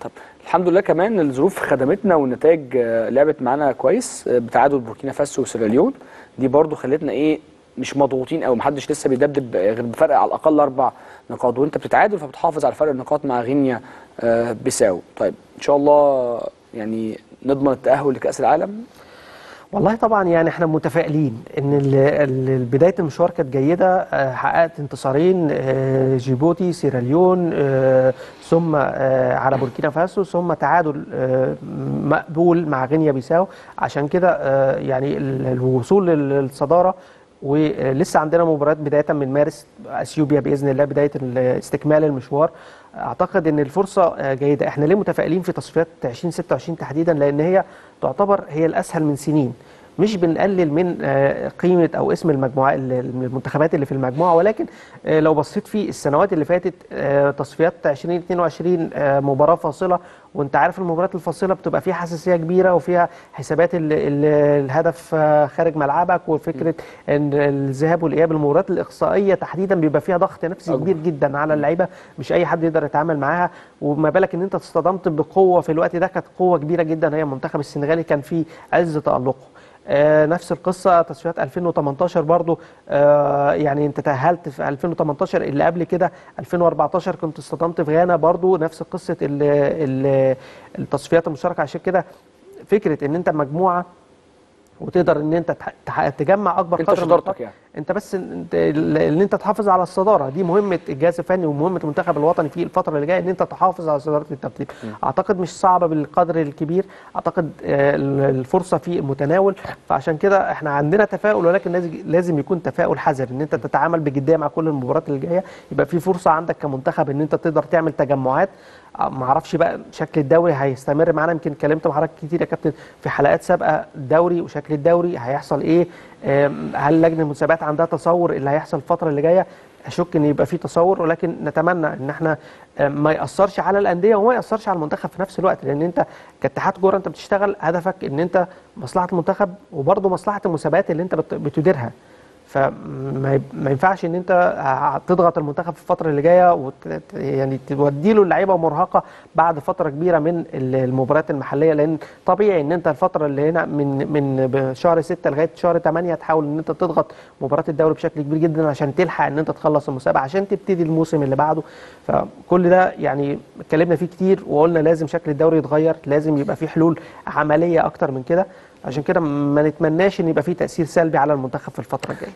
طب الحمد لله كمان الظروف خدمتنا والنتائج لعبت معانا كويس بتعادل بوركينا فاسو وسيراليون، دي برضو خلتنا ايه مش مضغوطين او محدش لسه بيدبدب غير بفرق على الاقل 4 نقاط، وانت بتتعادل فبتحافظ على فرق النقاط مع غينيا بيساو. طيب ان شاء الله يعني نضمن التاهل لكاس العالم. والله طبعا يعني احنا متفائلين ان بدايه المشوار كانت جيده، حققت انتصارين، جيبوتي سيراليون ثم على بوركينا فاسو، ثم تعادل مقبول مع غينيا بيساو. عشان كده يعني الوصول للصداره، ولسه عندنا مباريات بدايه من مارس اثيوبيا باذن الله بدايه استكمال المشوار. اعتقد ان الفرصه جيده. احنا ليه متفائلين في تصفيات 2026 تحديدا؟ لان هي تعتبر هي الاسهل من سنين. مش بنقلل من قيمه او اسم المجموعه المنتخبات اللي في المجموعه، ولكن لو بصيت في السنوات اللي فاتت تصفيات 2022 مباراه فاصله، وانت عارف المباريات الفاصله بتبقى فيها حساسيه كبيره وفيها حسابات الهدف خارج ملعبك، وفكره ان الذهاب والاياب المباريات الاقصائيه تحديدا بيبقى فيها ضغط نفسي كبير جدا على اللعيبه، مش اي حد يقدر يتعامل معاها. وما بالك ان انت اتصطدمت بقوه في الوقت ده، كانت قوه كبيره جدا هي المنتخب السنغالي كان في عز تالقه. نفس القصه تصفيات 2018 برضو، يعني انت تاهلت في 2018، اللي قبل كده 2014 كنت اصطدمت في غانا برضو نفس قصه التصفيات المشتركه. عشان كده فكره ان انت مجموعه وتقدر ان انت تجمع اكبر قدر من الطاقه، انت بس ان انت تحافظ على الصداره، دي مهمه الجهاز الفني ومهمه المنتخب الوطني في الفتره اللي جايه، ان انت تحافظ على صداره الترتيب. اعتقد مش صعبه بالقدر الكبير، اعتقد الفرصه في المتناول. فعشان كده احنا عندنا تفاؤل، ولكن لازم يكون تفاؤل حذر، ان انت تتعامل بجديه مع كل المباريات اللي جايه، يبقى في فرصه عندك كمنتخب ان انت تقدر تعمل تجمعات. ما اعرفش بقى شكل الدوري هيستمر معانا، يمكن اتكلمت مع حضرتك كتير يا كابتن في حلقات سابقه، الدوري وشكل الدوري هيحصل ايه؟ هل لجنه المسابقات عندها تصور اللي هيحصل الفتره اللي جايه؟ اشك ان يبقى في تصور، ولكن نتمنى ان احنا ما ياثرش على الانديه وما ياثرش على المنتخب في نفس الوقت، لان انت كاتحاد كوره انت بتشتغل هدفك ان انت مصلحه المنتخب وبرضه مصلحه المسابقات اللي انت بتديرها. فما ينفعش ان انت تضغط المنتخب في الفتره اللي جايه يعني تودي له اللعيبه مرهقه بعد فتره كبيره من المباريات المحليه، لان طبيعي ان انت الفتره اللي هنا من شهر 6 لغايه شهر 8 تحاول ان انت تضغط مباراه الدوري بشكل كبير جدا عشان تلحق ان انت تخلص المسابقه عشان تبتدي الموسم اللي بعده. فكل ده يعني اتكلمنا فيه كتير وقلنا لازم شكل الدوري يتغير، لازم يبقى في حلول عمليه اكتر من كده. عشان كده ما نتمناش ان يبقى في تاثير سلبي على المنتخب في الفتره الجايه.